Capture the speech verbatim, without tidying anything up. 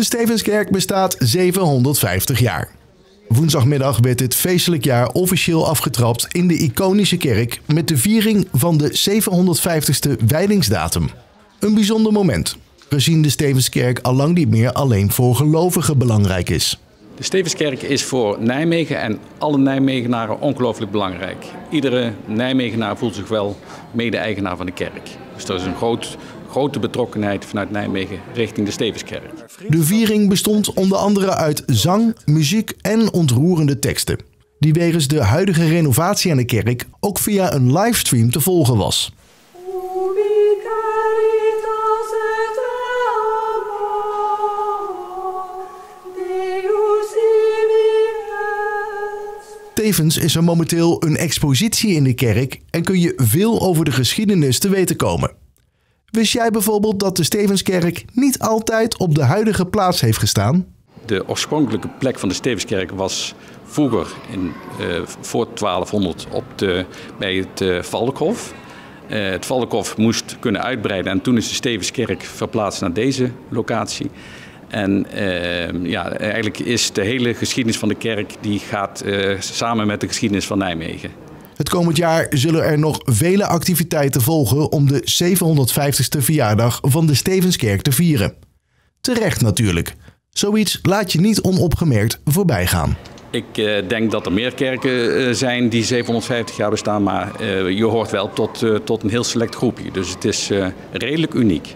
De Stevenskerk bestaat zevenhonderdvijftig jaar. Woensdagmiddag werd dit feestelijk jaar officieel afgetrapt in de iconische kerk met de viering van de zevenhonderdvijftigste wijdingsdatum. Een bijzonder moment, gezien de Stevenskerk allang niet meer alleen voor gelovigen belangrijk is. De Stevenskerk is voor Nijmegen en alle Nijmegenaren ongelooflijk belangrijk. Iedere Nijmegenaar voelt zich wel mede-eigenaar van de kerk. Dus dat is een groot, grote betrokkenheid vanuit Nijmegen richting de Stevenskerk. De viering bestond onder andere uit zang, muziek en ontroerende teksten, die wegens de huidige renovatie aan de kerk ook via een livestream te volgen was. Tevens is er momenteel een expositie in de kerk en kun je veel over de geschiedenis te weten komen. Wist jij bijvoorbeeld dat de Stevenskerk niet altijd op de huidige plaats heeft gestaan? De oorspronkelijke plek van de Stevenskerk was vroeger in, uh, voor twaalfhonderd op de, bij het uh, Valkhof. Uh, het Valkhof moest kunnen uitbreiden en toen is de Stevenskerk verplaatst naar deze locatie. En uh, ja, eigenlijk is de hele geschiedenis van de kerk die gaat uh, samen met de geschiedenis van Nijmegen. Het komend jaar zullen er nog vele activiteiten volgen om de zevenhonderdvijftigste verjaardag van de Stevenskerk te vieren. Terecht natuurlijk. Zoiets laat je niet onopgemerkt voorbij gaan. Ik uh, denk dat er meer kerken uh, zijn die zevenhonderdvijftig jaar bestaan, maar uh, je hoort wel tot, uh, tot een heel select groepje. Dus het is uh, redelijk uniek.